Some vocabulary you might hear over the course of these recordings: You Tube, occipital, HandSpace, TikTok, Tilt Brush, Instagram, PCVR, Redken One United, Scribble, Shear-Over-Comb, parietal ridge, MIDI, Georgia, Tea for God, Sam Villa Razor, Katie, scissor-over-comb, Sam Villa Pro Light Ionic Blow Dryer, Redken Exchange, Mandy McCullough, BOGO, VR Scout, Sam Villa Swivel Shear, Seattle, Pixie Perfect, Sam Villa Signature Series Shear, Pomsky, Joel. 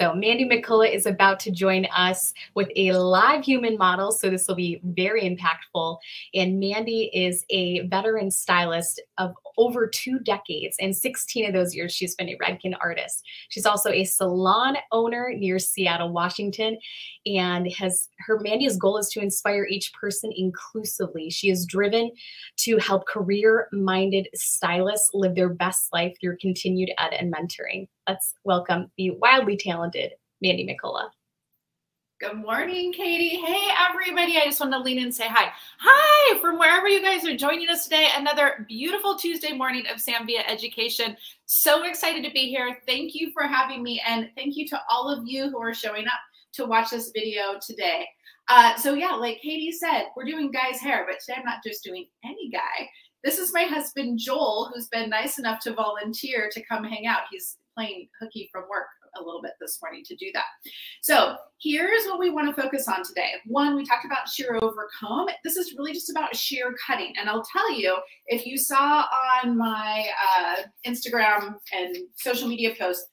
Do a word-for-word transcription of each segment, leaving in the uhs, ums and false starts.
So Mandy McCullough is about to join us with a live human model, so this will be very impactful. And Mandy is a veteran stylist of over two decades, and sixteen of those years she's been a Redken artist. She's also a salon owner near Seattle, Washington, and has her Mandy's goal is to inspire each person inclusively. She is driven to help career-minded stylists live their best life through continued ed and mentoring. Let's welcome the wildly talented Mandy McCullough. Good morning, Katie. Hey, everybody. I just want to lean in and say hi. Hi from wherever you guys are joining us today. Another beautiful Tuesday morning of Sam Villa Education. So excited to be here. Thank you for having me. And thank you to all of you who are showing up to watch this video today. Uh, so yeah, like Katie said, we're doing guys' hair, but today I'm not just doing any guy. This is my husband, Joel, who's been nice enough to volunteer to come hang out. He's playing hooky from work a little bit this morning to do that. So here's what we want to focus on today. One, we talked about shear over comb. This is really just about shear cutting. And I'll tell you, if you saw on my uh, Instagram and social media posts,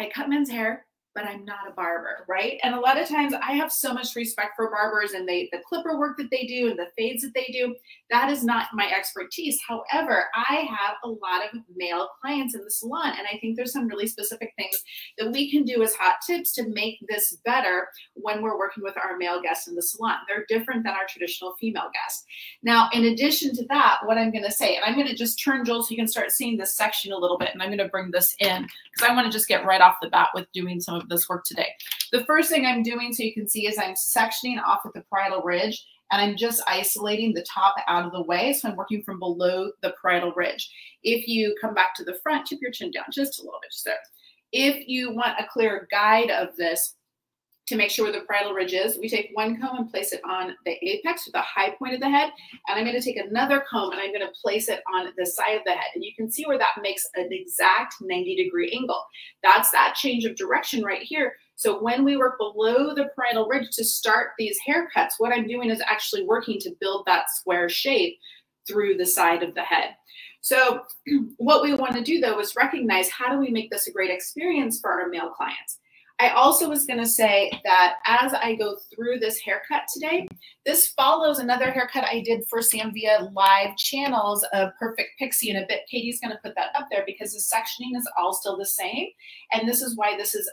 I cut men's hair, but I'm not a barber, right? And a lot of times I have so much respect for barbers and they, the clipper work that they do and the fades that they do. That is not my expertise. However, I have a lot of male clients in the salon, and I think there's some really specific things that we can do as hot tips to make this better when we're working with our male guests in the salon. They're different than our traditional female guests. Now, in addition to that, what I'm gonna say, and I'm gonna just turn Joel so you can start seeing this section a little bit, and I'm gonna bring this in because I wanna just get right off the bat with doing some of this work today. The first thing I'm doing so you can see is I'm sectioning off at the parietal ridge, and I'm just isolating the top out of the way. So I'm working from below the parietal ridge. If you come back to the front, tip your chin down just a little bit, just there. If you want a clear guide of this to make sure where the parietal ridge is, we take one comb and place it on the apex, or the high point of the head. And I'm going to take another comb and I'm going to place it on the side of the head. And you can see where that makes an exact ninety degree angle. That's that change of direction right here. So when we work below the parietal ridge to start these haircuts, what I'm doing is actually working to build that square shape through the side of the head. So what we want to do though is recognize, how do we make this a great experience for our male clients? I also was going to say that as I go through this haircut today, this follows another haircut I did for Sam Villa live channels of Perfect Pixie in a bit. Katie's going to put that up there because the sectioning is all still the same. And this is why this is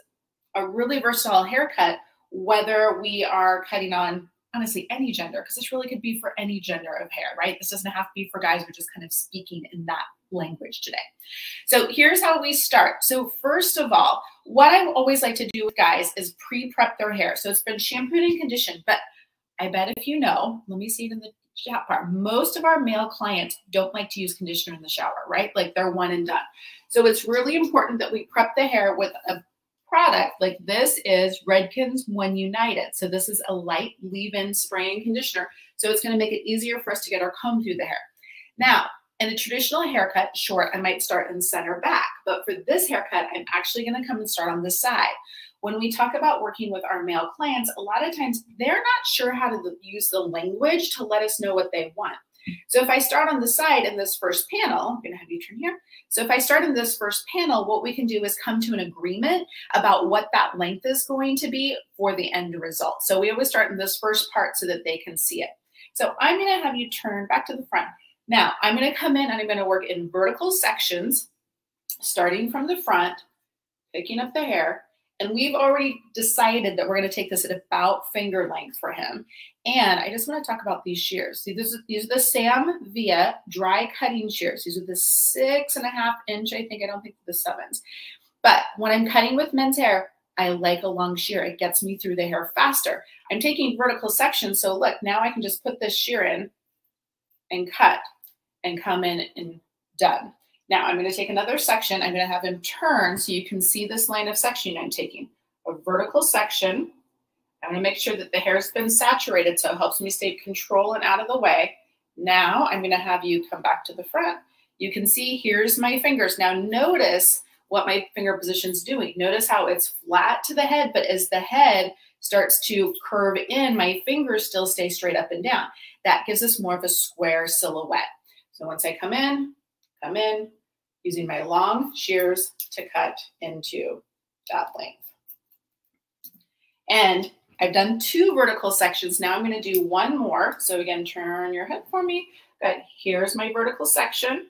a really versatile haircut, whether we are cutting on honestly any gender, because this really could be for any gender of hair, right? This doesn't have to be for guys. We're just kind of speaking in that language today. So here's how we start. So first of all, what I always like to do with guys is pre-prep their hair. So it's been shampooed and conditioned, but I bet if you know, let me see it in the chat bar, most of our male clients don't like to use conditioner in the shower, right? Like they're one and done. So it's really important that we prep the hair with a product like this is Redken One United. So this is a light leave-in spray and conditioner. So it's gonna make it easier for us to get our comb through the hair. Now, in a traditional haircut, short, I might start in center back, but for this haircut, I'm actually gonna come and start on the side. When we talk about working with our male clients, a lot of times they're not sure how to use the language to let us know what they want. So if I start on the side in this first panel, I'm going to have you turn here. So if I start in this first panel, what we can do is come to an agreement about what that length is going to be for the end result. So we always start in this first part so that they can see it. So I'm going to have you turn back to the front. Now I'm going to come in and I'm going to work in vertical sections, starting from the front, picking up the hair. And we've already decided that we're going to take this at about finger length for him. And I just want to talk about these shears. See, this is, these are the Sam Villa dry cutting shears. These are the six and a half inch, I think. I don't think the sevens. But when I'm cutting with men's hair, I like a long shear. It gets me through the hair faster. I'm taking vertical sections. So look, now I can just put this shear in and cut and come in and done. Now I'm going to take another section. I'm going to have him turn so you can see this line of sectioning I'm taking. A vertical section. I'm going to make sure that the hair's been saturated so it helps me stay control and out of the way. Now I'm going to have you come back to the front. You can see here's my fingers. Now notice what my finger position's doing. Notice how it's flat to the head, but as the head starts to curve in, my fingers still stay straight up and down. That gives us more of a square silhouette. So once I come in, I'm in using my long shears to cut into that length. And I've done two vertical sections. Now I'm going to do one more. So again, turn your head for me. Good. Here's my vertical section,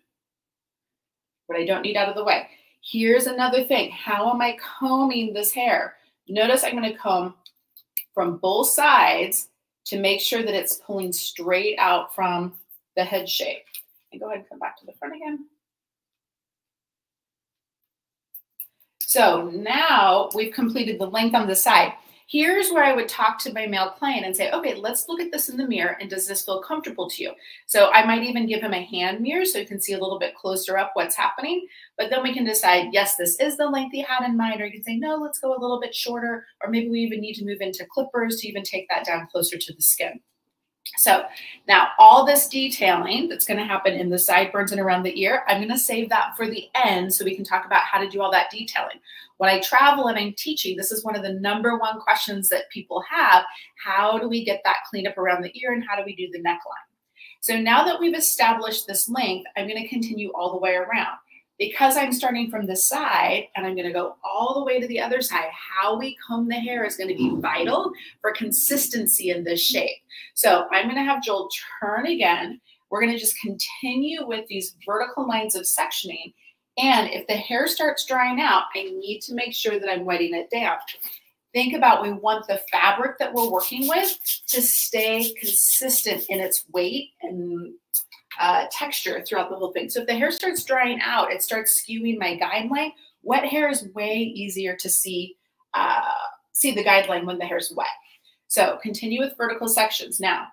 what I don't need out of the way. Here's another thing. How am I combing this hair? Notice I'm going to comb from both sides to make sure that it's pulling straight out from the head shape. And go ahead and come back to the front again. So now we've completed the length on the side. Here's where I would talk to my male client and say, okay, let's look at this in the mirror, and does this feel comfortable to you? So I might even give him a hand mirror so you can see a little bit closer up what's happening, but then we can decide, yes, this is the length he had in mind, or you can say, no, let's go a little bit shorter, or maybe we even need to move into clippers to even take that down closer to the skin. So now all this detailing that's going to happen in the sideburns and around the ear, I'm going to save that for the end so we can talk about how to do all that detailing. When I travel and I'm teaching, this is one of the number one questions that people have. How do we get that cleanup around the ear, and how do we do the neckline? So now that we've established this length, I'm going to continue all the way around. Because I'm starting from this side and I'm going to go all the way to the other side, how we comb the hair is going to be vital for consistency in this shape. So I'm going to have Joel turn again. We're going to just continue with these vertical lines of sectioning. And if the hair starts drying out, I need to make sure that I'm wetting it down. Think about, we want the fabric that we're working with to stay consistent in its weight and Uh, texture throughout the whole thing. So if the hair starts drying out, it starts skewing my guideline. Wet hair is way easier to see uh, see the guideline when the hair's wet. So continue with vertical sections. Now,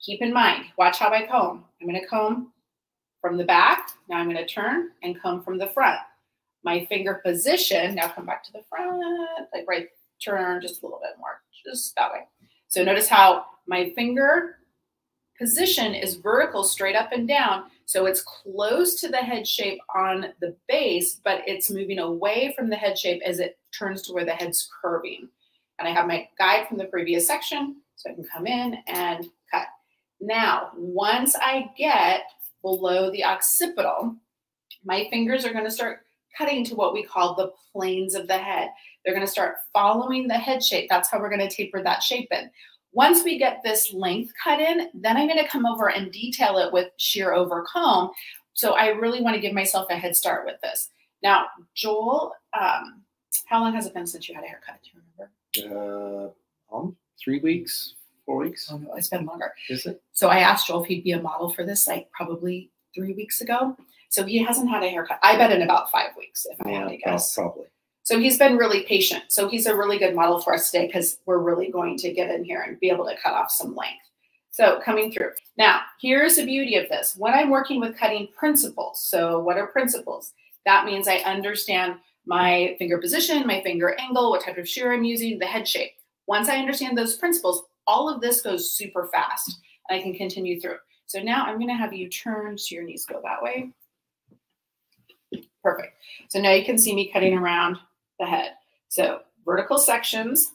keep in mind, watch how I comb. I'm going to comb from the back. Now I'm going to turn and comb from the front. My finger position, now come back to the front, like right, turn just a little bit more, just that way. So notice how my finger position is vertical, straight up and down, so it's close to the head shape on the base, but it's moving away from the head shape as it turns to where the head's curving. And I have my guide from the previous section, so I can come in and cut. Now, once I get below the occipital, my fingers are going to start cutting to what we call the planes of the head. They're going to start following the head shape. That's how we're going to taper that shape in. Once we get this length cut in, then I'm going to come over and detail it with shear over comb. So I really want to give myself a head start with this. Now, Joel, um, how long has it been since you had a haircut? Do you remember? Uh, um, three weeks, four weeks. Oh, no, it's been longer. Is it? So I asked Joel if he'd be a model for this, like probably three weeks ago. So he hasn't had a haircut. I bet in about five weeks, if I yeah, had to guess. Probably. So he's been really patient. So he's a really good model for us today because we're really going to get in here and be able to cut off some length. So coming through. Now, here's the beauty of this. When I'm working with cutting principles, so what are principles? That means I understand my finger position, my finger angle, what type of shear I'm using, the head shape. Once I understand those principles, all of this goes super fast, and I can continue through. So now I'm going to have you turn so your knees go that way. Perfect. So now you can see me cutting around the head. So vertical sections.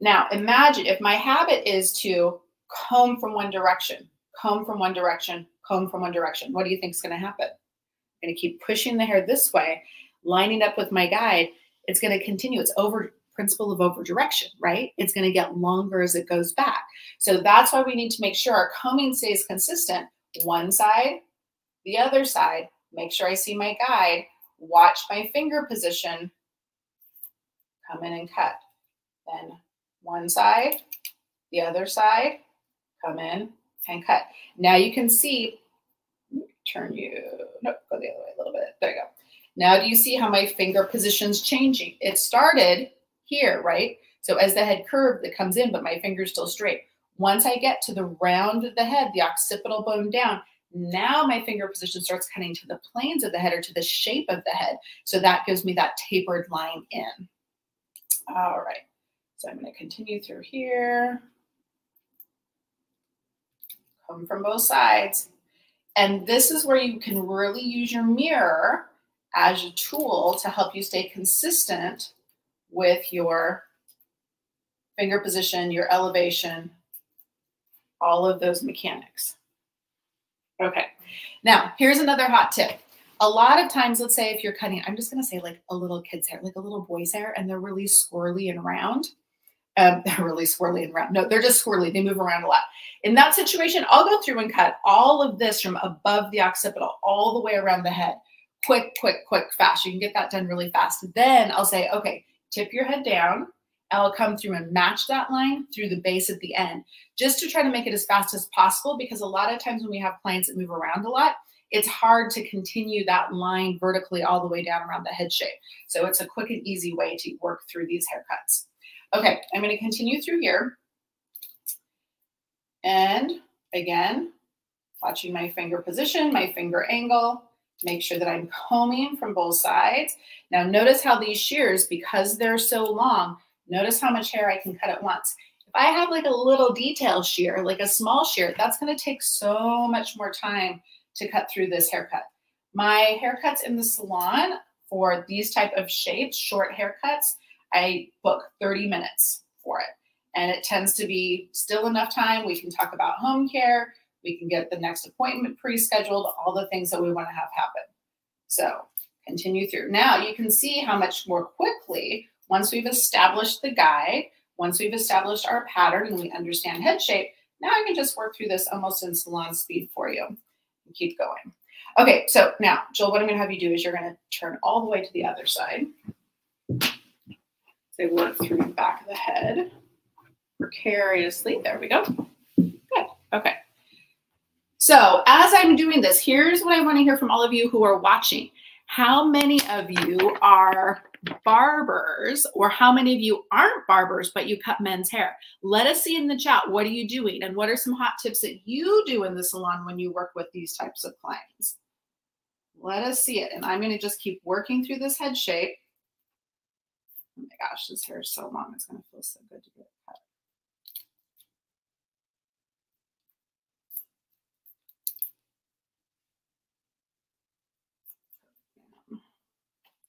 Now imagine if my habit is to comb from one direction, comb from one direction, comb from one direction. What do you think is going to happen? I'm going to keep pushing the hair this way, lining up with my guide. It's going to continue. It's over principle of over direction, right? It's going to get longer as it goes back. So that's why we need to make sure our combing stays consistent. One side, the other side, make sure I see my guide, watch my finger position, come in and cut. Then one side, the other side, come in and cut. Now you can see, turn you, nope, go the other way a little bit. There you go. Now do you see how my finger position's changing? It started here, right? So as the head curved, it comes in, but my finger's still straight. Once I get to the round of the head, the occipital bone down, now my finger position starts cutting to the planes of the head or to the shape of the head. So that gives me that tapered line in. All right. So I'm going to continue through here. Come from both sides. And this is where you can really use your mirror as a tool to help you stay consistent with your finger position, your elevation, all of those mechanics. Okay. Now, here's another hot tip. A lot of times, let's say if you're cutting, I'm just going to say like a little kid's hair, like a little boy's hair, and they're really squirrely and round. Um, they're really swirly and round. No, they're just swirly. They move around a lot. In that situation, I'll go through and cut all of this from above the occipital all the way around the head. Quick, quick, quick, fast. You can get that done really fast. Then I'll say, okay, tip your head down. I'll come through and match that line through the base at the end, just to try to make it as fast as possible, because a lot of times when we have clients that move around a lot, it's hard to continue that line vertically all the way down around the head shape. So it's a quick and easy way to work through these haircuts. Okay, I'm going to continue through here. And again, watching my finger position, my finger angle. Make sure that I'm combing from both sides. Now notice how these shears, because they're so long, notice how much hair I can cut at once. If I have like a little detail shear, like a small shear, that's going to take so much more time to cut through this haircut. My haircuts in the salon for these type of shapes, short haircuts, I book thirty minutes for it. And it tends to be still enough time. We can talk about home care. We can get the next appointment pre-scheduled, all the things that we want to have happen. So continue through. Now you can see how much more quickly, once we've established the guide, once we've established our pattern and we understand head shape, now I can just work through this almost in salon speed for you and keep going. Okay, so now, Joel, what I'm going to have you do is you're going to turn all the way to the other side. So work through the back of the head precariously. There we go. Good. Okay. So as I'm doing this, here's what I want to hear from all of you who are watching. How many of you are barbers, or how many of you aren't barbers, but you cut men's hair? Let us see in the chat, what are you doing? And what are some hot tips that you do in the salon when you work with these types of clients? Let us see it. And I'm going to just keep working through this head shape. Oh my gosh, this hair is so long. It's going to feel so good to get it cut.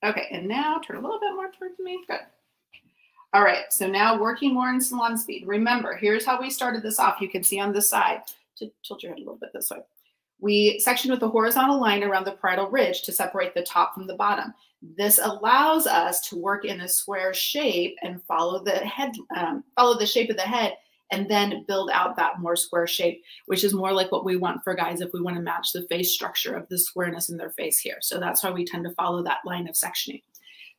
Okay, and now turn a little bit more towards me. Good. All right, so now working more in salon speed. Remember, here's how we started this off. You can see on this side, to tilt your head a little bit this way. We sectioned with a horizontal line around the parietal ridge to separate the top from the bottom. This allows us to work in a square shape and follow the head, um, follow the shape of the head, and then build out that more square shape, which is more like what we want for guys if we want to match the face structure of the squareness in their face here. So that's why we tend to follow that line of sectioning.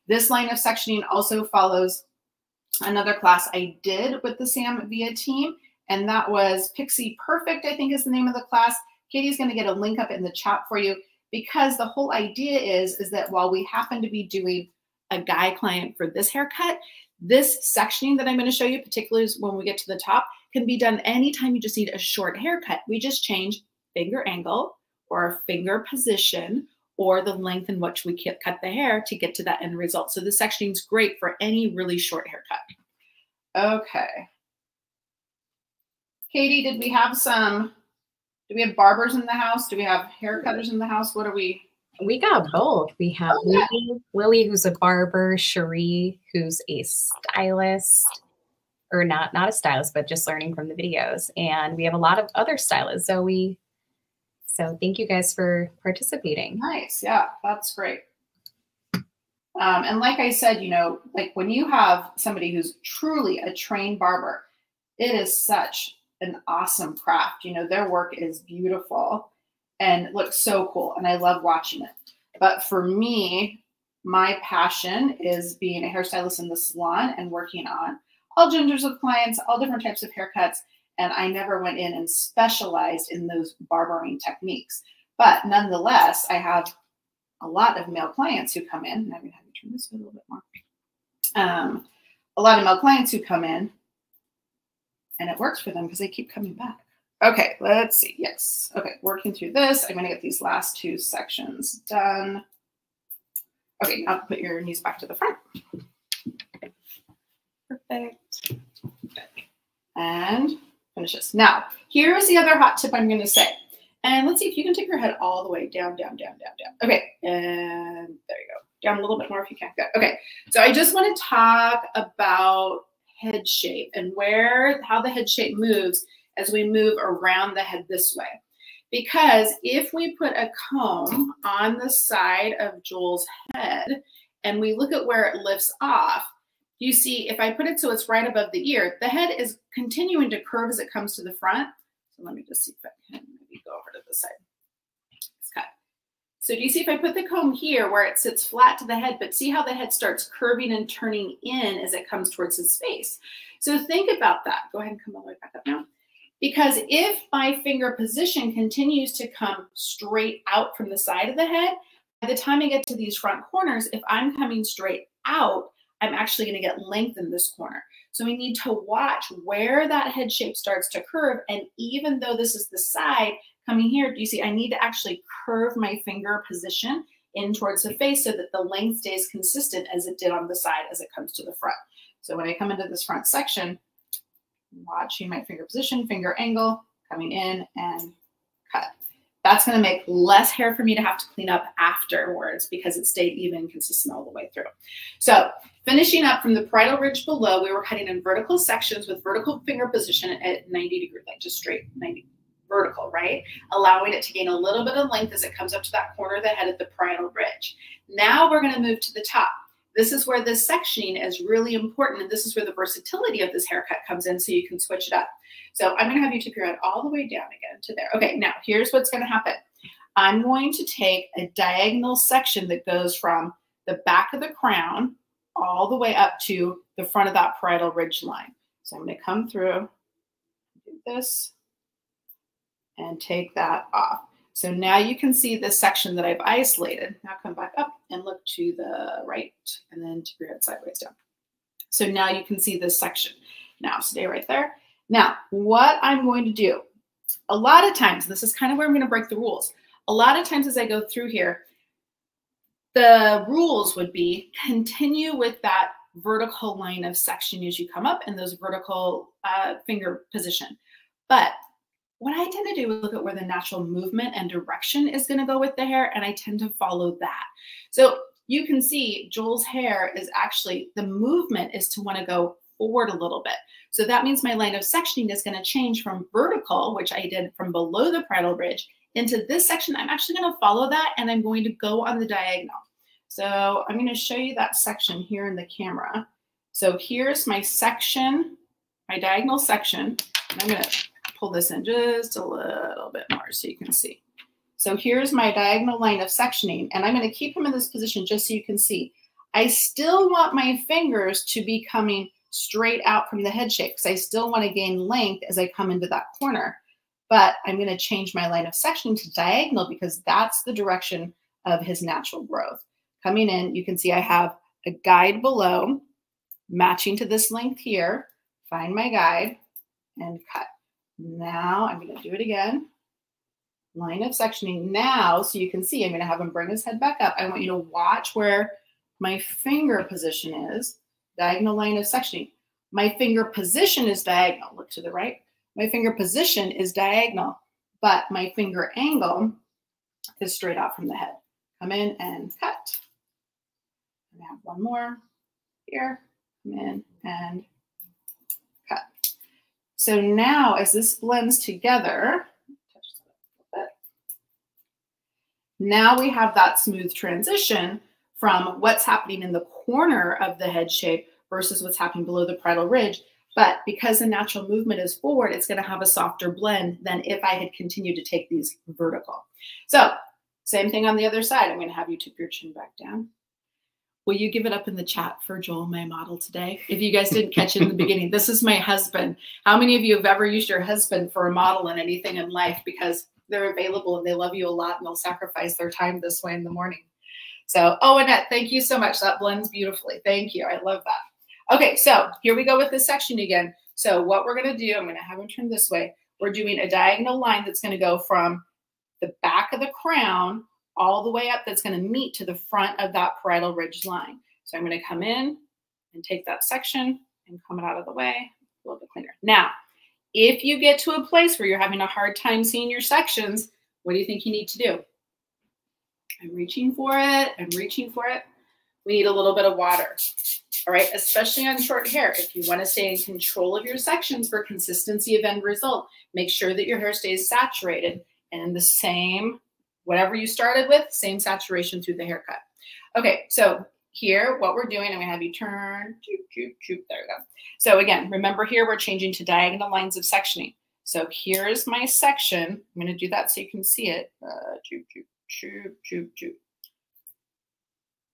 This line of sectioning also follows another class I did with the Sam Villa team, and that was Pixie Perfect, I think is the name of the class. Katie's going to get a link up in the chat for you, because the whole idea is, is that while we happen to be doing a guy client for this haircut, this sectioning that I'm going to show you, particularly when we get to the top, can be done anytime you just need a short haircut. We just change finger angle or finger position or the length in which we cut the hair to get to that end result. So the sectioning is great for any really short haircut. Okay. Katie, did we have some, do we have barbers in the house? Do we have haircutters in the house? What are we? We got both. We have okay. Lily, Lily, who's a barber, Cherie, who's a stylist, or not, not a stylist, but just learning from the videos. And we have a lot of other stylists. So we, so thank you guys for participating. Nice. Yeah, that's great. Um, and like I said, you know, like when you have somebody who's truly a trained barber, it is such an awesome craft. You know, their work is beautiful and looks so cool, and I love watching it. But for me, my passion is being a hairstylist in the salon and working on all genders of clients, all different types of haircuts, and I never went in and specialized in those barbering techniques. But nonetheless, I have a lot of male clients who come in, and I'm going to have to turn this a little bit more. Um, a lot of male clients who come in, and it works for them because they keep coming back. Okay, let's see. Yes. Okay, working through this. I'm going to get these last two sections done. Okay, now put your knees back to the front. Perfect. And finish this. Now, here's the other hot tip I'm going to say. And let's see if you can take your head all the way down, down, down, down, down. Okay, and there you go. Down a little bit more if you can. Good. Okay, so I just want to talk about head shape and where, how the head shape moves as we move around the head this way. Because if we put a comb on the side of Joel's head and we look at where it lifts off, you see if I put it so it's right above the ear, the head is continuing to curve as it comes to the front. So let me just see if I can maybe go over to the side. It's cut. So do you see if I put the comb here where it sits flat to the head, but see how the head starts curving and turning in as it comes towards his face? So think about that. Go ahead and come all the way back up now. Because if my finger position continues to come straight out from the side of the head, by the time I get to these front corners, if I'm coming straight out, I'm actually going to get length in this corner. So we need to watch where that head shape starts to curve. And even though this is the side coming here, do you see I need to actually curve my finger position in towards the face so that the length stays consistent as it did on the side as it comes to the front. So when I come into this front section, watching my finger position, finger angle, coming in and cut. That's going to make less hair for me to have to clean up afterwards because it stayed even consistent all the way through. So finishing up from the parietal ridge below, we were cutting in vertical sections with vertical finger position at ninety degrees, like just straight ninety vertical, right? Allowing it to gain a little bit of length as it comes up to that corner of the head at the parietal ridge. Now we're going to move to the top. This is where this sectioning is really important, and this is where the versatility of this haircut comes in, so you can switch it up. So I'm going to have you take your head all the way down again to there. Okay, now here's what's going to happen. I'm going to take a diagonal section that goes from the back of the crown all the way up to the front of that parietal ridge line. So I'm going to come through, do this, and take that off. So now you can see this section that I've isolated. Now come back up and look to the right and then tip your head sideways down. So now you can see this section. Now stay right there. Now what I'm going to do, a lot of times, this is kind of where I'm going to break the rules. A lot of times as I go through here, the rules would be continue with that vertical line of section as you come up and those vertical uh, finger position. But what I tend to do is look at where the natural movement and direction is going to go with the hair, and I tend to follow that. So you can see Joel's hair is actually, the movement is to want to go forward a little bit. So that means my line of sectioning is going to change from vertical, which I did from below the parietal ridge, into this section. I'm actually going to follow that, and I'm going to go on the diagonal. So I'm going to show you that section here in the camera. So here's my section, my diagonal section, and I'm going to pull this in just a little bit more so you can see. So here's my diagonal line of sectioning, and I'm going to keep him in this position just so you can see. I still want my fingers to be coming straight out from the head shape because I still want to gain length as I come into that corner, but I'm going to change my line of sectioning to diagonal because that's the direction of his natural growth. Coming in, you can see I have a guide below matching to this length here. Find my guide and cut. Now I'm going to do it again, line of sectioning now, so you can see I'm going to have him bring his head back up. I want you to watch where my finger position is, diagonal line of sectioning. My finger position is diagonal, look to the right. My finger position is diagonal, but my finger angle is straight out from the head. Come in and cut. I'm going to have one more here, come in and cut. So now as this blends together, now we have that smooth transition from what's happening in the corner of the head shape versus what's happening below the parietal ridge. But because the natural movement is forward, it's going to have a softer blend than if I had continued to take these vertical. So same thing on the other side. I'm going to have you tip your chin back down. Will you give it up in the chat for Joel, my model today? If you guys didn't catch it in the beginning, this is my husband. How many of you have ever used your husband for a model in anything in life because they're available and they love you a lot and they'll sacrifice their time this way in the morning? So, oh, Annette, thank you so much. That blends beautifully. Thank you. I love that. Okay, so here we go with this section again. So what we're going to do, I'm going to have him turn this way. We're doing a diagonal line that's going to go from the back of the crown all the way up, that's going to meet to the front of that parietal ridge line. So I'm going to come in and take that section and come it out of the way, a little bit cleaner. Now, if you get to a place where you're having a hard time seeing your sections, what do you think you need to do? I'm reaching for it. I'm reaching for it. We need a little bit of water. All right, especially on short hair. If you want to stay in control of your sections for consistency of end result, make sure that your hair stays saturated and the same, whatever you started with, same saturation through the haircut. Okay, so here, what we're doing, I'm going to have you turn, choop, choop, choop, there we go. So again, remember here, we're changing to diagonal lines of sectioning. So here's my section. I'm going to do that so you can see it. Uh, choop, choop, choop, choop, choop.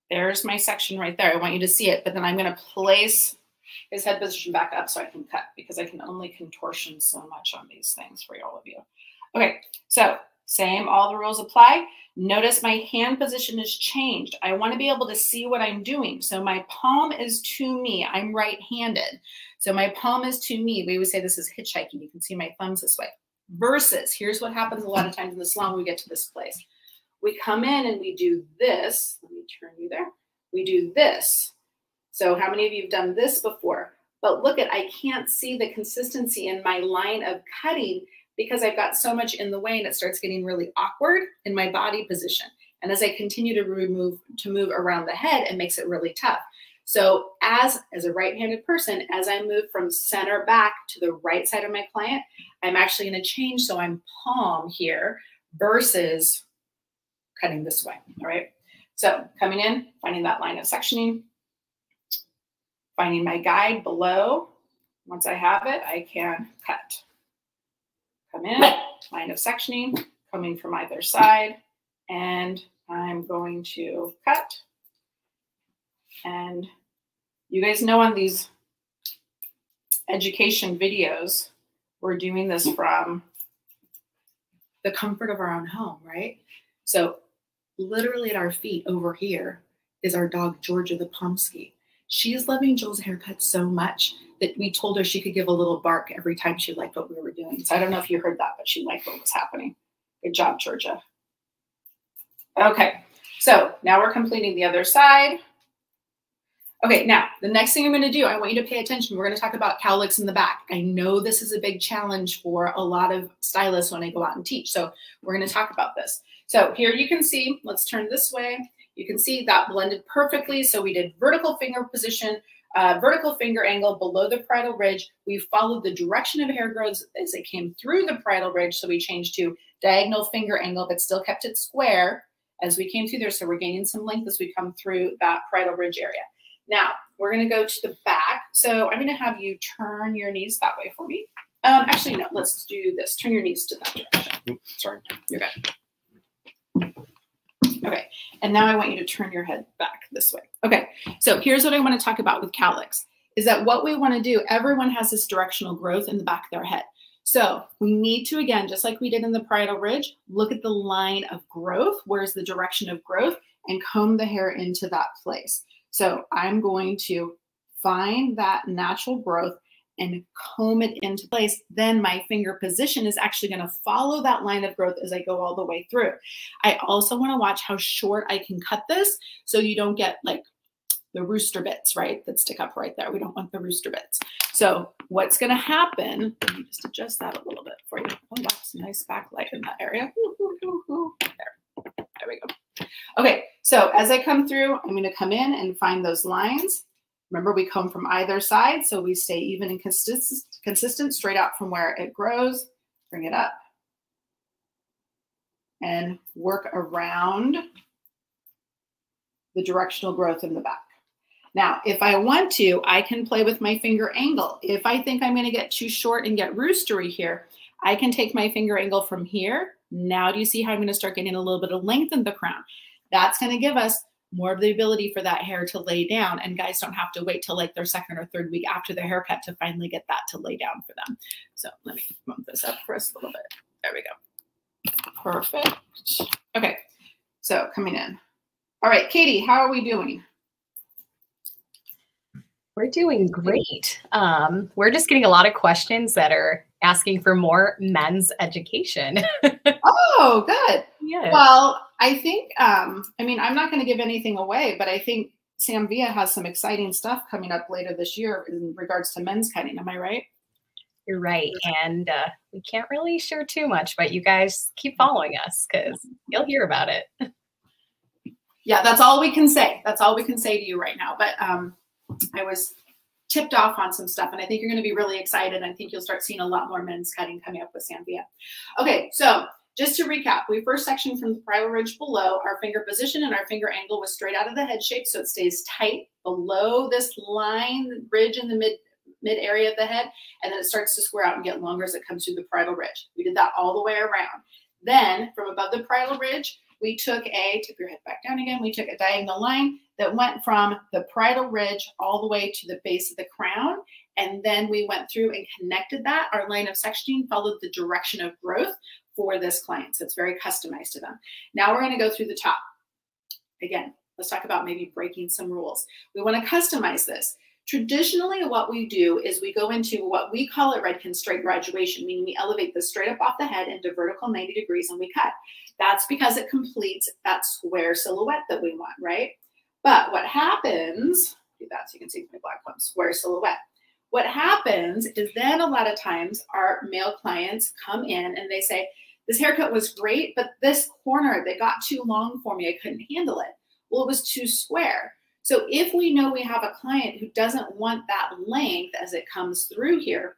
There's my section right there. I want you to see it, but then I'm going to place his head position back up so I can cut, because I can only contortion so much on these things for all of you. Okay, so same, all the rules apply. Notice my hand position has changed. I want to be able to see what I'm doing. So my palm is to me. I'm right-handed. So my palm is to me. We would say this is hitchhiking. You can see my thumbs this way. Versus, here's what happens a lot of times in the salon when we get to this place. We come in and we do this. Let me turn you there. We do this. So how many of you have done this before? But look at, I can't see the consistency in my line of cutting because I've got so much in the way, and it starts getting really awkward in my body position. And as I continue to remove, to move around the head, it makes it really tough. So as, as a right-handed person, as I move from center back to the right side of my client, I'm actually gonna change so I'm palm here versus cutting this way, all right? So coming in, finding that line of sectioning, finding my guide below. Once I have it, I can cut. Come in, line of sectioning, coming from either side, and I'm going to cut. And you guys know on these education videos, we're doing this from the comfort of our own home, right? So literally at our feet over here is our dog, Georgia the Pomsky. She is loving Joel's haircut so much that we told her she could give a little bark every time she liked what we were doing. So I don't know if you heard that, but she liked what was happening. Good job, Georgia. Okay, so now we're completing the other side. Okay, now the next thing I'm going to do, I want you to pay attention. We're going to talk about cowlicks in the back. I know this is a big challenge for a lot of stylists when I go out and teach. So we're going to talk about this. So here you can see, let's turn this way. You can see that blended perfectly. So we did vertical finger position, uh, vertical finger angle below the parietal ridge. We followed the direction of hair growth as it came through the parietal ridge. So we changed to diagonal finger angle, but still kept it square as we came through there. So we're gaining some length as we come through that parietal ridge area. Now we're going to go to the back. So I'm going to have you turn your knees that way for me. Um, actually, no, let's do this. Turn your knees to that direction. Oops, sorry. You're good. Okay, and now I want you to turn your head back this way. Okay, so here's what I want to talk about with cowlicks, is that what we want to do, everyone has this directional growth in the back of their head. So we need to, again, just like we did in the parietal ridge, look at the line of growth, where's the direction of growth, and comb the hair into that place. So I'm going to find that natural growth and comb it into place. Then my finger position is actually going to follow that line of growth as I go all the way through. I also want to watch how short I can cut this so you don't get like the rooster bits, right, that stick up right there. We don't want the rooster bits. So what's going to happen, let me just adjust that a little bit for you. Oh, that's a nice backlight in that area. Ooh, ooh, ooh, ooh. There. There we go. Okay, so as I come through, I'm going to come in and find those lines. Remember, we comb from either side, so we stay even and consistent, consistent straight out from where it grows. Bring it up and work around the directional growth in the back. Now, if I want to, I can play with my finger angle. If I think I'm going to get too short and get roostery here, I can take my finger angle from here. Now, do you see how I'm going to start getting a little bit of length in the crown? That's going to give us more of the ability for that hair to lay down, and guys don't have to wait till like their second or third week after their haircut to finally get that to lay down for them. So let me bump this up for us a little bit. There we go. Perfect. Okay, so coming in. All right, Katie, how are we doing? We're doing great. Um, we're just getting a lot of questions that are asking for more men's education. Oh, good. Yes. Well, I think, um, I mean, I'm not going to give anything away, but I think Sam Villa has some exciting stuff coming up later this year in regards to men's cutting. Am I right? You're right. And uh, we can't really share too much, but you guys keep following us because you'll hear about it. Yeah, that's all we can say. That's all we can say to you right now. But um, I was tipped off on some stuff, and I think you're going to be really excited. I think you'll start seeing a lot more men's cutting coming up with Sam Villa. Okay, so Just to recap, we first sectioned from the parietal ridge below. Our finger position and our finger angle was straight out of the head shape, so it stays tight below this line ridge in the mid mid area of the head, and then it starts to square out and get longer as it comes through the parietal ridge. We did that all the way around. Then from above the parietal ridge, we took a, tip your head back down again, we took a diagonal line that went from the parietal ridge all the way to the base of the crown. And then we went through and connected that. Our line of sectioning followed the direction of growth for this client. So it's very customized to them. Now we're going to go through the top. Again, let's talk about maybe breaking some rules. We want to customize this. Traditionally, what we do is we go into what we call at Redken straight graduation, meaning we elevate this straight up off the head into vertical ninety degrees and we cut. That's because it completes that square silhouette that we want, right? But what happens, do that so you can see my black one, square silhouette. What happens is then a lot of times our male clients come in and they say, this haircut was great, but this corner that got too long for me, I couldn't handle it. Well, it was too square. So if we know we have a client who doesn't want that length as it comes through here,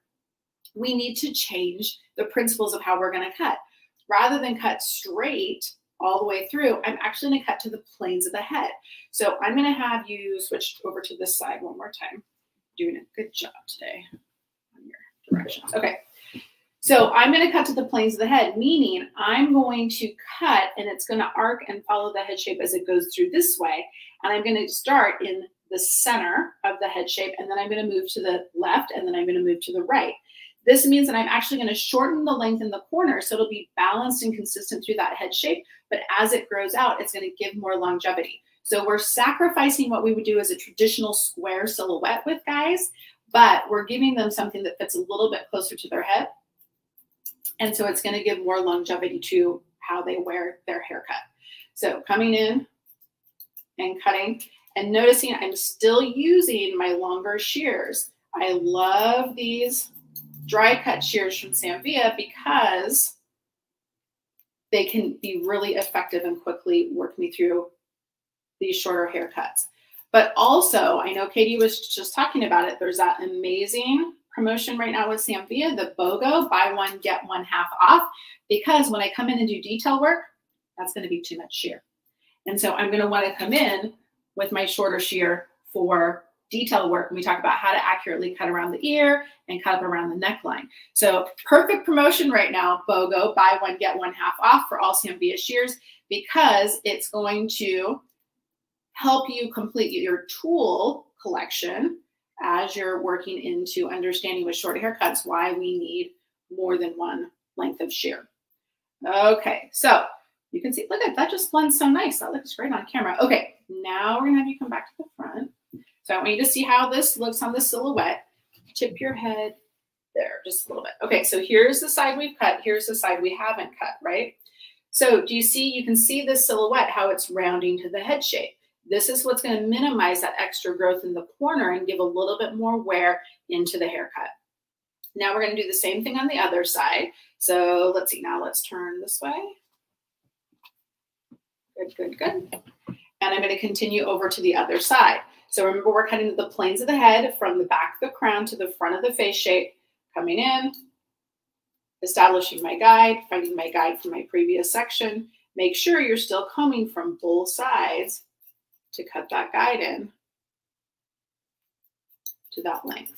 we need to change the principles of how we're going to cut. Rather than cut straight all the way through, I'm actually going to cut to the planes of the head. So I'm going to have you switch over to this side one more time. Doing a good job today on your directions. Okay. So I'm going to cut to the planes of the head, meaning I'm going to cut and it's going to arc and follow the head shape as it goes through this way. And I'm going to start in the center of the head shape, and then I'm going to move to the left, and then I'm going to move to the right. This means that I'm actually going to shorten the length in the corner so it'll be balanced and consistent through that head shape. But as it grows out, it's going to give more longevity. So we're sacrificing what we would do as a traditional square silhouette with guys, but we're giving them something that fits a little bit closer to their head. And so it's going to give more longevity to how they wear their haircut. So coming in and cutting and noticing I'm still using my longer shears. I love these dry cut shears from Sam Villa because they can be really effective and quickly work me through these shorter haircuts. But also, I know Katie was just talking about it. There's that amazing promotion right now with Sam Villa, the BOGO, buy one, get one half off, because when I come in and do detail work, that's going to be too much shear. And so I'm going to want to come in with my shorter shear for detail work. And we talk about how to accurately cut around the ear and cut up around the neckline. So perfect promotion right now, BOGO, buy one, get one half off for all Sam Villa shears, because it's going to help you complete your tool collection as you're working into understanding with short haircuts why we need more than one length of shear. Okay, so you can see, look at that, just blends so nice. That looks great on camera. Okay, now we're gonna have you come back to the front. So I want you to see how this looks on the silhouette. Tip your head there just a little bit. Okay, so here's the side we've cut, here's the side we haven't cut, right? So do you see, you can see this silhouette, how it's rounding to the head shape. This is what's going to minimize that extra growth in the corner and give a little bit more wear into the haircut. Now we're going to do the same thing on the other side. So let's see, now let's turn this way. Good, good, good. And I'm going to continue over to the other side. So remember, we're cutting the planes of the head from the back of the crown to the front of the face shape, coming in, establishing my guide, finding my guide from my previous section. Make sure you're still combing from both sides to cut that guide in to that length.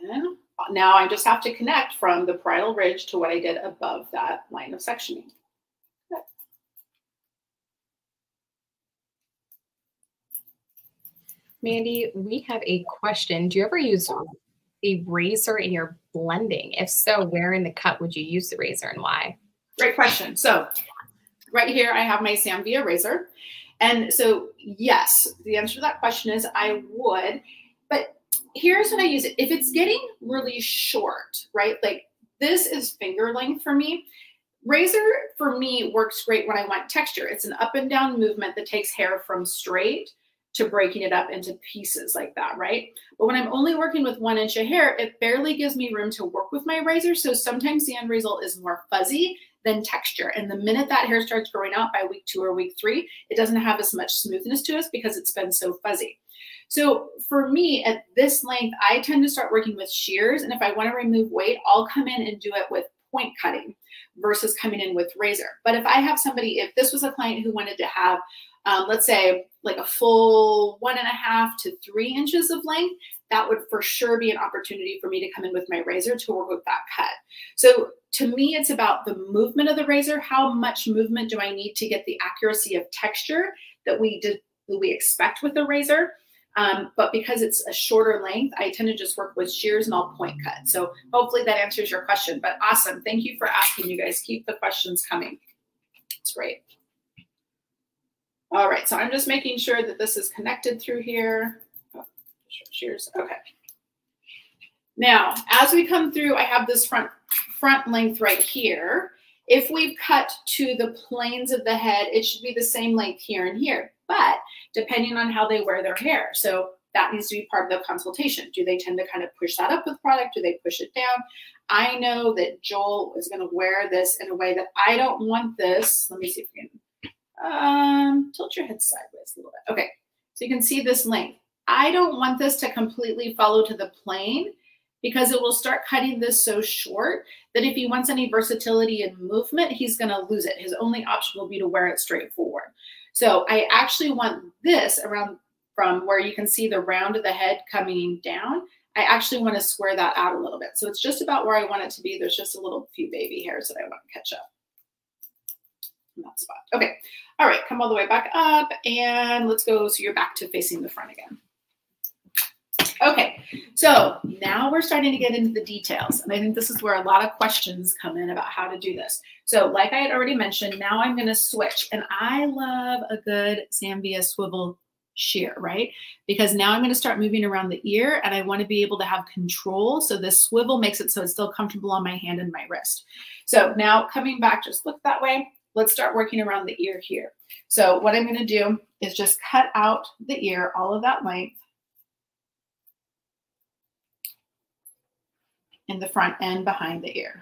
And then now I just have to connect from the parietal ridge to what I did above that line of sectioning. Good. Mandy, we have a question. Do you ever use a razor in your blending? If so, where in the cut would you use the razor and why? Great question. So right here, I have my Sam Villa razor. And so, yes, the answer to that question is I would. But here's when I use it. If it's getting really short, right? Like this is finger length for me. Razor for me works great when I want texture. It's an up and down movement that takes hair from straight to breaking it up into pieces like that, right? But when I'm only working with one inch of hair, it barely gives me room to work with my razor. So sometimes the end result is more fuzzy than texture. And the minute that hair starts growing out by week two or week three, it doesn't have as much smoothness to us because it's been so fuzzy. So for me at this length, I tend to start working with shears. And if I want to remove weight, I'll come in and do it with point cutting versus coming in with razor. But if I have somebody, if this was a client who wanted to have, um, let's say like a full one and a half to three inches of length, that would for sure be an opportunity for me to come in with my razor to work with that cut. So to me, it's about the movement of the razor. How much movement do I need to get the accuracy of texture that we did, that we expect with the razor? Um, but because it's a shorter length, I tend to just work with shears and I'll point cut. So hopefully that answers your question, but awesome. Thank you for asking, you guys. Keep the questions coming. It's great. All right. So I'm just making sure that this is connected through here. Oh, shears. Okay. Now, as we come through, I have this front, front length right here. If we've cut to the planes of the head, it should be the same length here and here, but depending on how they wear their hair. So that needs to be part of the consultation. Do they tend to kind of push that up with product? Do they push it down? I know that Joel is going to wear this in a way that I don't want this. Let me see if we can um, tilt your head sideways a little bit. Okay, so you can see this length. I don't want this to completely follow to the plane, because it will start cutting this so short that if he wants any versatility and movement, he's gonna lose it. His only option will be to wear it straight forward. So I actually want this around from where you can see the round of the head coming down. I actually wanna square that out a little bit. So it's just about where I want it to be. There's just a little few baby hairs that I wanna catch up in that spot. Okay, all right, come all the way back up and let's go, so you're back to facing the front again. Okay, so now we're starting to get into the details. And I think this is where a lot of questions come in about how to do this. So like I had already mentioned, now I'm gonna switch. And I love a good Sam Villa Swivel Shear, right? Because now I'm gonna start moving around the ear and I wanna be able to have control. So this swivel makes it so it's still comfortable on my hand and my wrist. So now coming back, just look that way. Let's start working around the ear here. So what I'm gonna do is just cut out the ear, all of that length, in the front and behind the ear.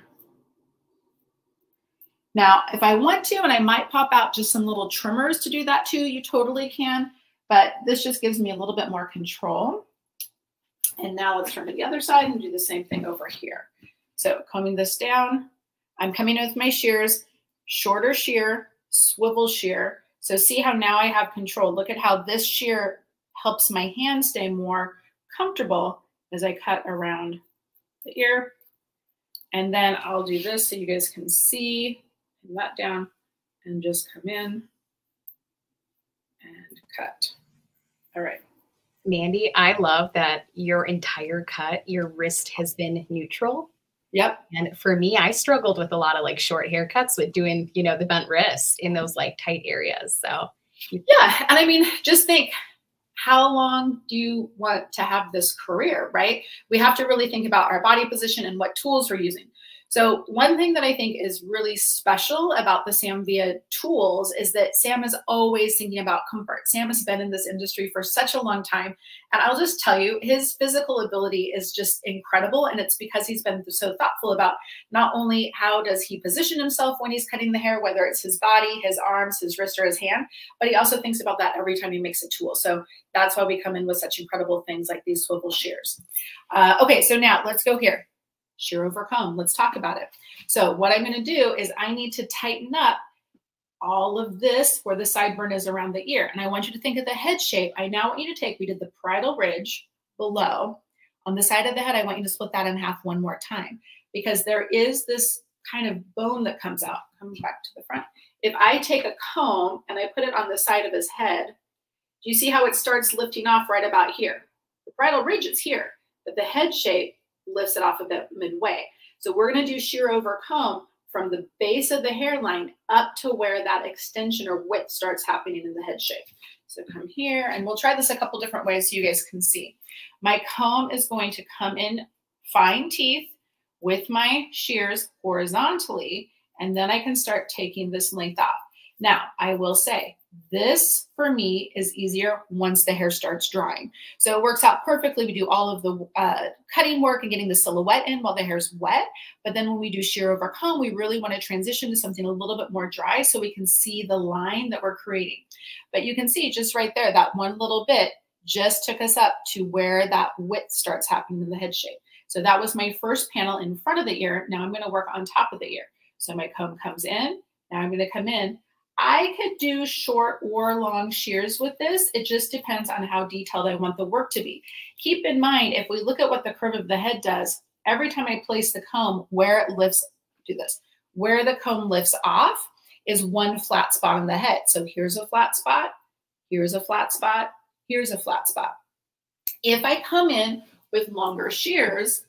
Now, if I want to, and I might pop out just some little trimmers to do that too, you totally can, but this just gives me a little bit more control. And now let's turn to the other side and do the same thing over here. So combing this down, I'm coming in with my shears, shorter shear, swivel shear. So see how now I have control. Look at how this shear helps my hand stay more comfortable as I cut around the ear. And then I'll do this so you guys can see, and that down and just come in and cut. All right. Mandy, I love that your entire cut, your wrist has been neutral. Yep. And for me, I struggled with a lot of like short haircuts with doing, you know, the bent wrist in those like tight areas. So yeah. And I mean, just think, how long do you want to have this career, right? We have to really think about our body position and what tools we're using. So one thing that I think is really special about the Sam Villa tools is that Sam is always thinking about comfort. Sam has been in this industry for such a long time. And I'll just tell you, his physical ability is just incredible. And it's because he's been so thoughtful about not only how does he position himself when he's cutting the hair, whether it's his body, his arms, his wrist, or his hand, but he also thinks about that every time he makes a tool. So that's why we come in with such incredible things like these swivel shears. Uh, okay, so now let's go here. Shear over comb. Let's talk about it. So what I'm going to do is I need to tighten up all of this where the sideburn is around the ear. And I want you to think of the head shape. I now want you to take, we did the parietal ridge below on the side of the head. I want you to split that in half one more time because there is this kind of bone that comes out. Come back to the front. If I take a comb and I put it on the side of his head, do you see how it starts lifting off right about here? The parietal ridge is here, but the head shape lifts it off a bit midway. So we're going to do shear over comb from the base of the hairline up to where that extension or width starts happening in the head shape. So come here and we'll try this a couple different ways so you guys can see. My comb is going to come in fine teeth with my shears horizontally, and then I can start taking this length off. Now, I will say this for me is easier once the hair starts drying. So it works out perfectly. We do all of the uh, cutting work and getting the silhouette in while the hair's wet. But then when we do shear over comb, we really want to transition to something a little bit more dry so we can see the line that we're creating. But you can see just right there, that one little bit just took us up to where that width starts happening in the head shape. So that was my first panel in front of the ear. Now I'm going to work on top of the ear. So my comb comes in. Now I'm going to come in. I could do short or long shears with this. It just depends on how detailed I want the work to be. Keep in mind, if we look at what the curve of the head does, every time I place the comb, where it lifts, do this, where the comb lifts off is one flat spot on the head. So here's a flat spot, here's a flat spot, here's a flat spot. If I come in with longer shears,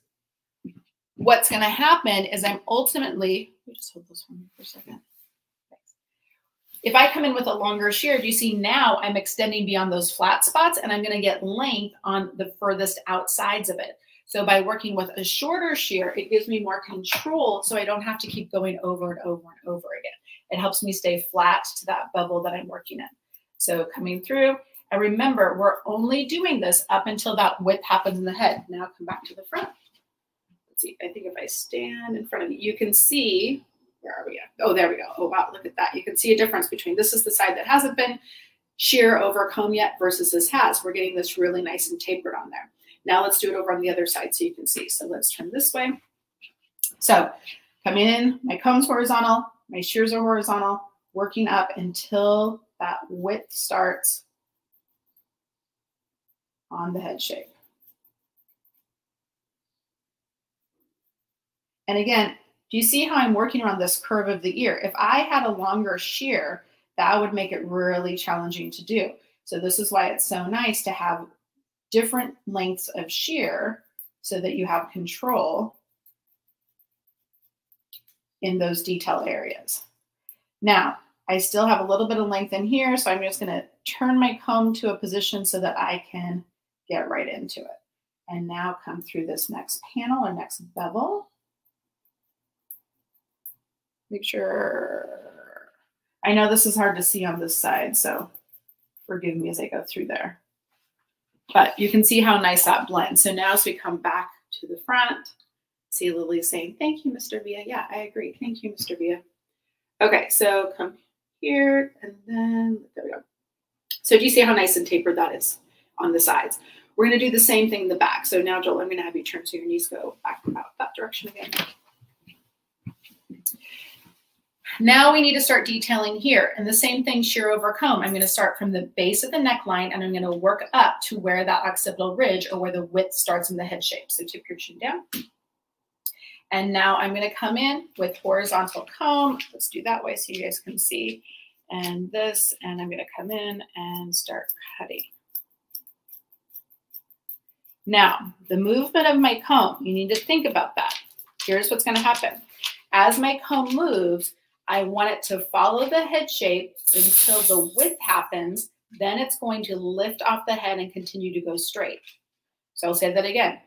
what's going to happen is I'm ultimately, let me just hold this one for a second. If I come in with a longer shear, do you see now I'm extending beyond those flat spots and I'm going to get length on the furthest outsides of it. So by working with a shorter shear, it gives me more control so I don't have to keep going over and over and over again. It helps me stay flat to that bubble that I'm working in. So coming through, and remember, we're only doing this up until that width happens in the head. Now come back to the front. Let's see, I think if I stand in front of you, you can see, where are we at? Oh, there we go. Oh, wow, look at that. You can see a difference between this is the side that hasn't been shear over comb yet versus this has. We're getting this really nice and tapered on there. Now let's do it over on the other side so you can see. So let's turn this way. So come in, my comb's horizontal, my shears are horizontal, working up until that width starts on the head shape. And again, do you see how I'm working around this curve of the ear? If I had a longer shear, that would make it really challenging to do. So this is why it's so nice to have different lengths of shear so that you have control in those detail areas. Now, I still have a little bit of length in here, so I'm just gonna turn my comb to a position so that I can get right into it. And now come through this next panel or next bevel. Make sure, I know this is hard to see on this side, so forgive me as I go through there. But you can see how nice that blends. So now as we come back to the front, see Lily saying, thank you, Mister Villa. Yeah, I agree. Thank you, Mister Villa. Okay, so come here and then, there we go. So do you see how nice and tapered that is on the sides? We're gonna do the same thing in the back. So now, Joel, I'm gonna have you turn so your knees go back out that direction again. Now we need to start detailing here, and the same thing, shear over comb. I'm going to start from the base of the neckline, and I'm going to work up to where that occipital ridge or where the width starts in the head shape. So tip your chin down. And now I'm going to come in with horizontal comb. Let's do that way so you guys can see. And this, and I'm going to come in and start cutting. Now, the movement of my comb, you need to think about that. Here's what's going to happen. As my comb moves, I want it to follow the head shape until the width happens, then it's going to lift off the head and continue to go straight. So I'll say that again.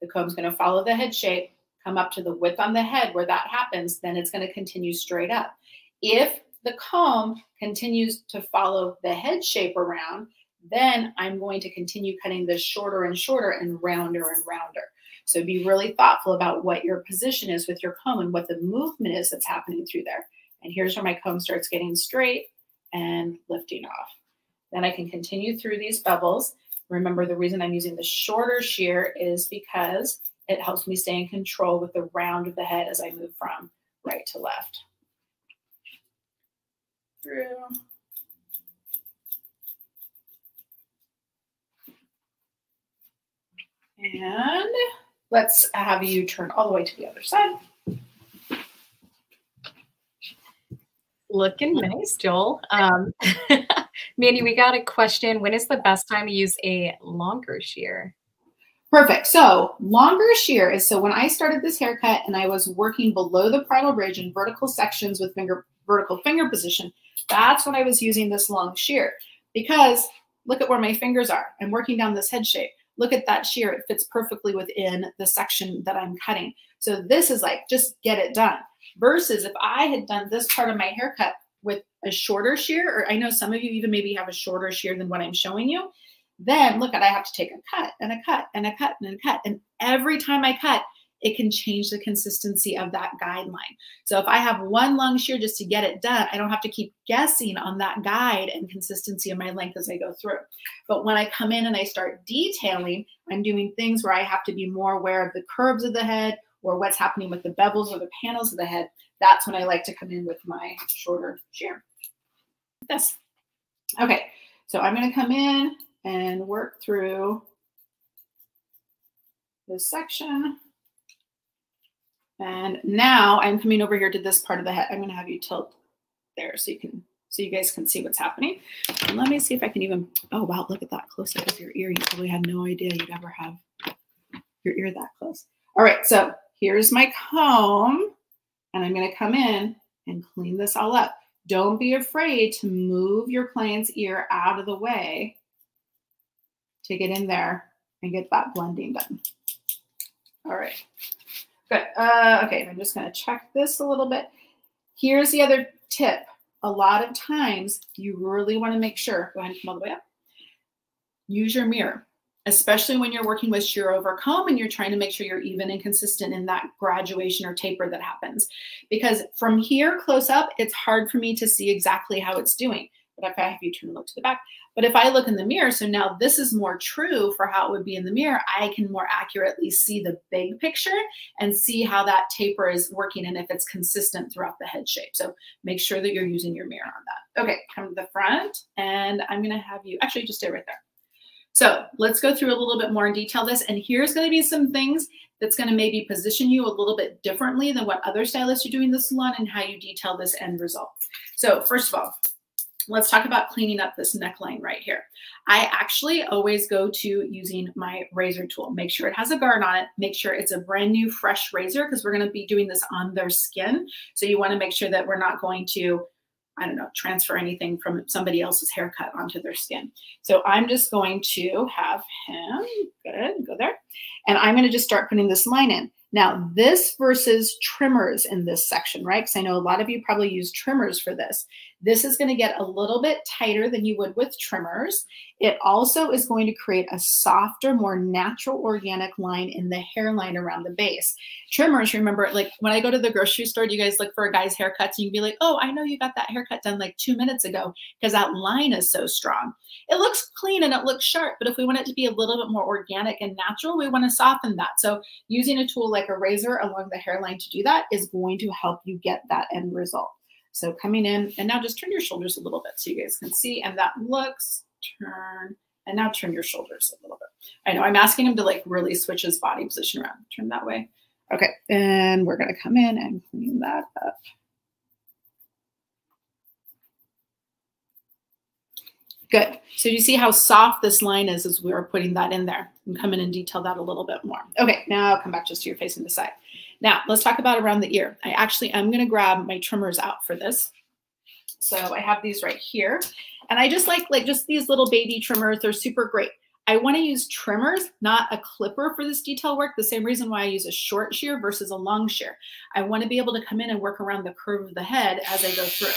The comb's going to follow the head shape, come up to the width on the head where that happens, then it's going to continue straight up. If the comb continues to follow the head shape around, then I'm going to continue cutting this shorter and shorter and rounder and rounder. So be really thoughtful about what your position is with your comb and what the movement is that's happening through there. And here's where my comb starts getting straight and lifting off. Then I can continue through these bubbles. Remember, the reason I'm using the shorter shear is because it helps me stay in control with the round of the head as I move from right to left. Through. And let's have you turn all the way to the other side. Looking nice, Joel. Um, Mandy, we got a question. When is the best time to use a longer shear? Perfect. So longer shear is, so when I started this haircut and I was working below the parietal ridge in vertical sections with finger, vertical finger position, that's when I was using this long shear. Because look at where my fingers are. I'm working down this head shape. Look at that shear. It fits perfectly within the section that I'm cutting. So this is like, just get it done. Versus if I had done this part of my haircut with a shorter shear, or I know some of you even maybe have a shorter shear than what I'm showing you, then look at, I have to take a cut and a cut and a cut and a cut. And every time I cut, it can change the consistency of that guideline. So if I have one long shear just to get it done, I don't have to keep guessing on that guide and consistency of my length as I go through. But when I come in and I start detailing, I'm doing things where I have to be more aware of the curves of the head or what's happening with the bevels or the panels of the head. That's when I like to come in with my shorter shear. This. Okay, so I'm gonna come in and work through this section. And now I'm coming over here to this part of the head. I'm gonna have you tilt there so you can, so you guys can see what's happening. And let me see if I can even, oh wow, look at that close up of your ear. You probably had no idea you'd ever have your ear that close. All right, so here's my comb and I'm gonna come in and clean this all up. Don't be afraid to move your client's ear out of the way to get in there and get that blending done. All right, good. Uh, okay, I'm just gonna check this a little bit. Here's the other tip. A lot of times you really wanna make sure, go ahead and come all the way up, use your mirror, especially when you're working with shear over comb and you're trying to make sure you're even and consistent in that graduation or taper that happens. Because from here close up, it's hard for me to see exactly how it's doing. But if I have you turn and look to the back, but if I look in the mirror, so now this is more true for how it would be in the mirror, I can more accurately see the big picture and see how that taper is working and if it's consistent throughout the head shape. So make sure that you're using your mirror on that. Okay, come to the front and I'm gonna have you, actually just stay right there. So let's go through a little bit more in detail this, and here's gonna be some things that's gonna maybe position you a little bit differently than what other stylists are doing in the salon and how you detail this end result. So first of all, let's talk about cleaning up this neckline right here. I actually always go to using my razor tool. Make sure it has a guard on it. Make sure it's a brand new, fresh razor because we're going to be doing this on their skin. So you want to make sure that we're not going to, I don't know, transfer anything from somebody else's haircut onto their skin. So I'm just going to have him, good, go there. And I'm going to just start putting this line in. Now this versus trimmers in this section, right? Because I know a lot of you probably use trimmers for this. This is going to get a little bit tighter than you would with trimmers. It also is going to create a softer, more natural organic line in the hairline around the base. Trimmers, remember, like when I go to the grocery store, do you guys look for a guy's haircuts? You can be like, oh, I know you got that haircut done like two minutes ago because that line is so strong. It looks clean and it looks sharp, but if we want it to be a little bit more organic and natural, we want to soften that. So using a tool like a razor along the hairline to do that is going to help you get that end result. So coming in, and now just turn your shoulders a little bit so you guys can see, and that looks, turn, and now turn your shoulders a little bit. I know I'm asking him to like really switch his body position around, turn that way. Okay, and we're gonna come in and clean that up. Good, so you see how soft this line is as we are putting that in there, and come in and detail that a little bit more. Okay, now come back just to your face and the side. Now, let's talk about around the ear. I actually am going to grab my trimmers out for this. So I have these right here. And I just like, like just these little baby trimmers. They're super great. I want to use trimmers, not a clipper for this detail work. The same reason why I use a short shear versus a long shear. I want to be able to come in and work around the curve of the head as I go through.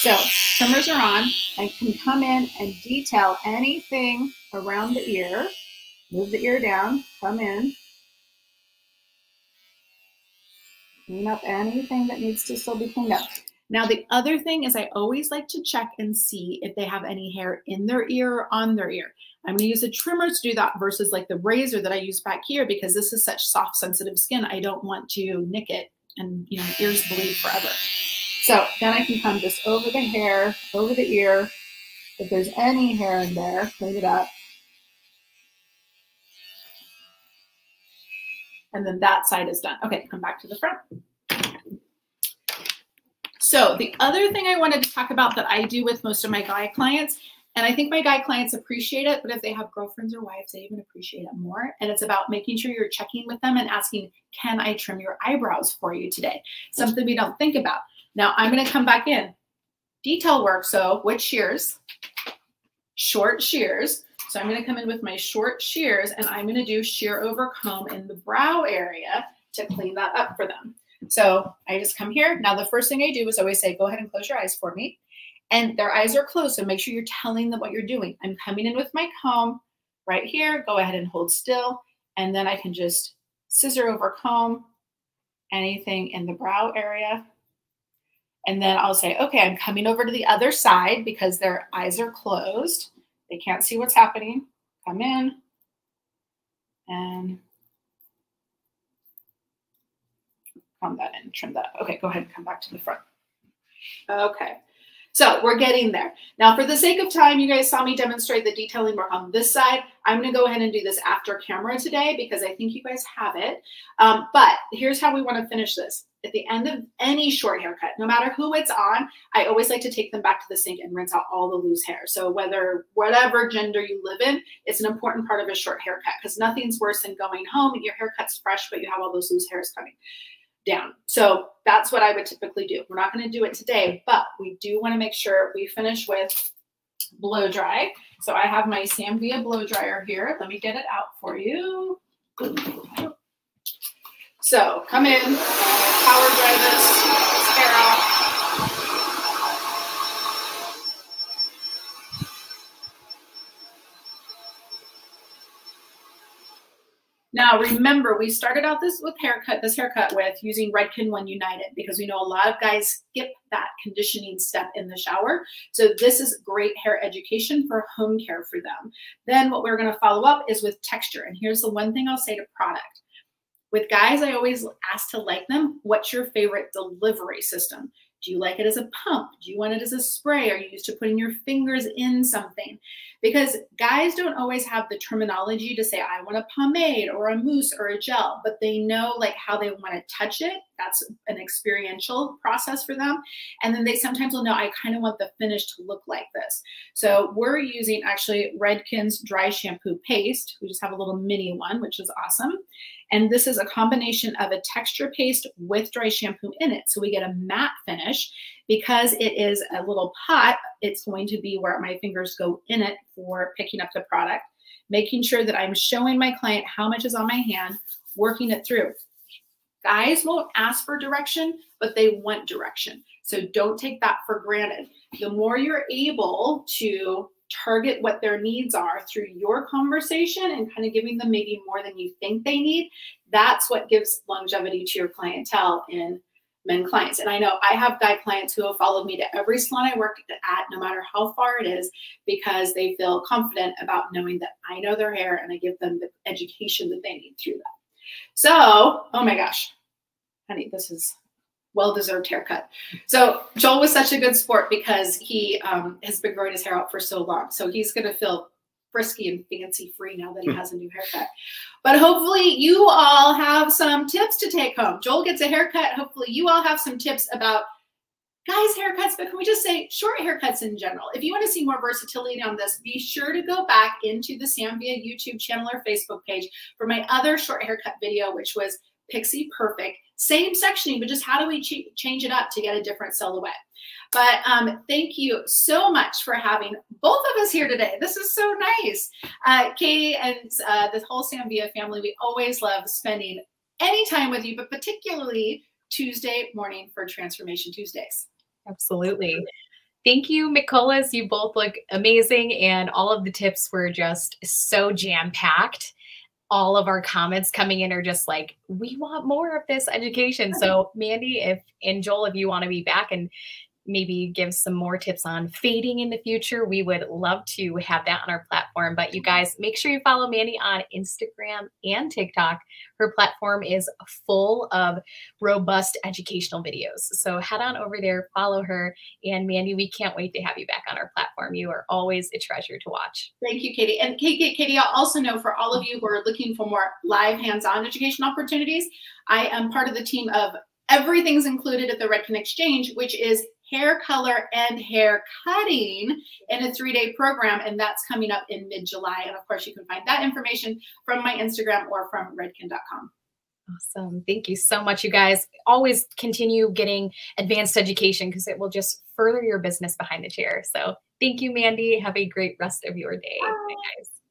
So trimmers are on. I can come in and detail anything around the ear. Move the ear down, come in. Clean up anything that needs to still be cleaned up. Now, the other thing is I always like to check and see if they have any hair in their ear or on their ear. I'm gonna use a trimmer to do that versus like the razor that I use back here because this is such soft, sensitive skin. I don't want to nick it and, you know, ears bleed forever. So then I can come just over the hair, over the ear. If there's any hair in there, clean it up. And then that side is done. Okay, come back to the front. So the other thing I wanted to talk about that I do with most of my guy clients, and I think my guy clients appreciate it, but if they have girlfriends or wives, they even appreciate it more. And it's about making sure you're checking with them and asking, can I trim your eyebrows for you today? Something we don't think about. Now I'm gonna come back in. Detail work, so what shears? Short shears. So I'm going to come in with my short shears and I'm going to do shear over comb in the brow area to clean that up for them. So I just come here. Now the first thing I do is always say, go ahead and close your eyes for me. And their eyes are closed, so make sure you're telling them what you're doing. I'm coming in with my comb right here. Go ahead and hold still. And then I can just scissor over comb, anything in the brow area. And then I'll say, okay, I'm coming over to the other side because their eyes are closed. They can't see what's happening. Come in and comb that in, trim that up. Okay, go ahead and come back to the front. Okay, so we're getting there. Now, for the sake of time, you guys saw me demonstrate the detailing work on this side. I'm gonna go ahead and do this after camera today because I think you guys have it. Um, but here's how we wanna finish this. At the end of any short haircut, no matter who it's on, I always like to take them back to the sink and rinse out all the loose hair. So whether, whatever gender you live in, it's an important part of a short haircut because nothing's worse than going home and your haircut's fresh, but you have all those loose hairs coming down. So that's what I would typically do. We're not going to do it today, but we do want to make sure we finish with blow dry. So I have my Sam Villa blow dryer here. Let me get it out for you. So come in, power dry this hair out. Now remember, we started out this with haircut, this haircut with using Redken One United because we know a lot of guys skip that conditioning step in the shower. So this is great hair education for home care for them. Then what we're gonna follow up is with texture. And here's the one thing I'll say to product. With guys, I always ask to like them, what's your favorite delivery system? Do you like it as a pump? Do you want it as a spray? Are you used to putting your fingers in something? Because guys don't always have the terminology to say, I want a pomade or a mousse or a gel, but they know like how they want to touch it. That's an experiential process for them. And then they sometimes will know, I kind of want the finish to look like this. So we're using actually Redken's dry shampoo paste. We just have a little mini one, which is awesome. And this is a combination of a texture paste with dry shampoo in it. So we get a matte finish. Because it is a little pot, it's going to be where my fingers go in it for picking up the product, making sure that I'm showing my client how much is on my hand, working it through. Guys won't ask for direction, but they want direction. So don't take that for granted. The more you're able to target what their needs are through your conversation and kind of giving them maybe more than you think they need, that's what gives longevity to your clientele in men clients. And I know I have guy clients who have followed me to every salon I work at, no matter how far it is, because they feel confident about knowing that I know their hair and I give them the education that they need through that. So, oh my gosh, honey, this is well-deserved haircut. So Joel was such a good sport because he um, has been growing his hair out for so long. So he's going to feel frisky and fancy free now that he has a new haircut. But hopefully you all have some tips to take home. Joel gets a haircut. Hopefully you all have some tips about guys' haircuts, but can we just say short haircuts in general? If you want to see more versatility on this, be sure to go back into the Sam Villa YouTube channel or Facebook page for my other short haircut video, which was Pixie Perfect. Same sectioning, but just how do we ch change it up to get a different silhouette? But um, thank you so much for having both of us here today. This is so nice. Uh, Katie and uh, the whole Sam Villa family, we always love spending any time with you, but particularly Tuesday morning for Transformation Tuesdays. Absolutely. Thank you, McCulloughs. You both look amazing, and all of the tips were just so jam-packed. All of our comments coming in are just like, we want more of this education. So Mandy if and Joel, if you want to be back and maybe give some more tips on fading in the future, we would love to have that on our platform. But you guys, make sure you follow Mandy on Instagram and TikTok. Her platform is full of robust educational videos. So head on over there, follow her. And Mandy, we can't wait to have you back on our platform. You are always a treasure to watch. Thank you, Katie. And Katie, I'll also know for all of you who are looking for more live hands-on education opportunities, I am part of the team of Everything's Included at the Redken Exchange, which is hair color and hair cutting in a three-day program, and that's coming up in mid-July. And of course, you can find that information from my Instagram or from redken dot com. Awesome. Thank you so much, you guys. Always continue getting advanced education because it will just further your business behind the chair. So thank you, Mandy. Have a great rest of your day. Bye, guys.